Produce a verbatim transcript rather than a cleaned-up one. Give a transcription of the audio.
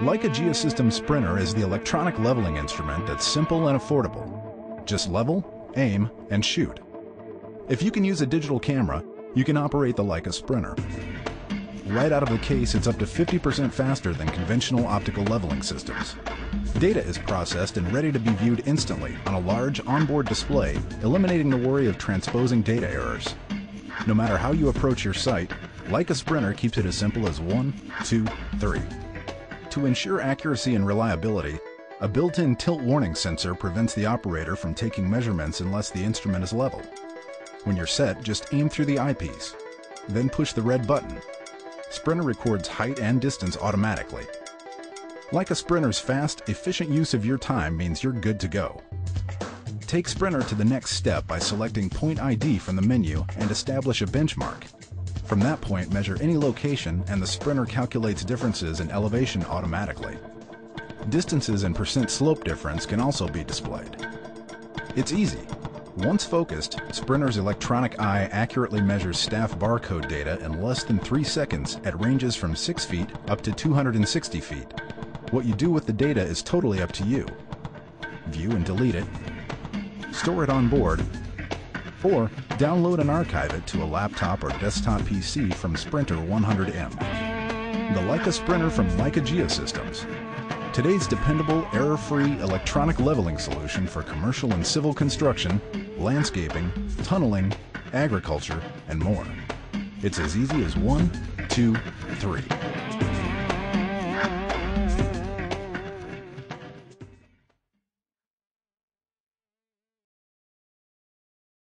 Leica Geosystems Sprinter is the electronic leveling instrument that's simple and affordable. Just level, aim, and shoot. If you can use a digital camera, you can operate the Leica Sprinter. Right out of the case, it's up to fifty percent faster than conventional optical leveling systems. Data is processed and ready to be viewed instantly on a large onboard display, eliminating the worry of transposing data errors. No matter how you approach your site, Leica Sprinter keeps it as simple as one, two, three. To ensure accuracy and reliability, a built-in tilt warning sensor prevents the operator from taking measurements unless the instrument is level. When you're set, just aim through the eyepiece, then push the red button. Sprinter records height and distance automatically. Leica Sprinter's fast, efficient use of your time means you're good to go. Take Sprinter to the next step by selecting Point I D from the menu and establish a benchmark. From that point, measure any location and the Sprinter calculates differences in elevation automatically. Distances and percent slope difference can also be displayed. It's easy. Once focused, Sprinter's electronic eye accurately measures staff barcode data in less than three seconds at ranges from six feet up to two hundred sixty feet. What you do with the data is totally up to you. View and delete it, store it on board, or download and archive it to a laptop or desktop P C from Sprinter one hundred M. The Leica Sprinter from Leica Geosystems. Today's dependable, error-free electronic leveling solution for commercial and civil construction, landscaping, tunneling, agriculture, and more. It's as easy as one, two, three.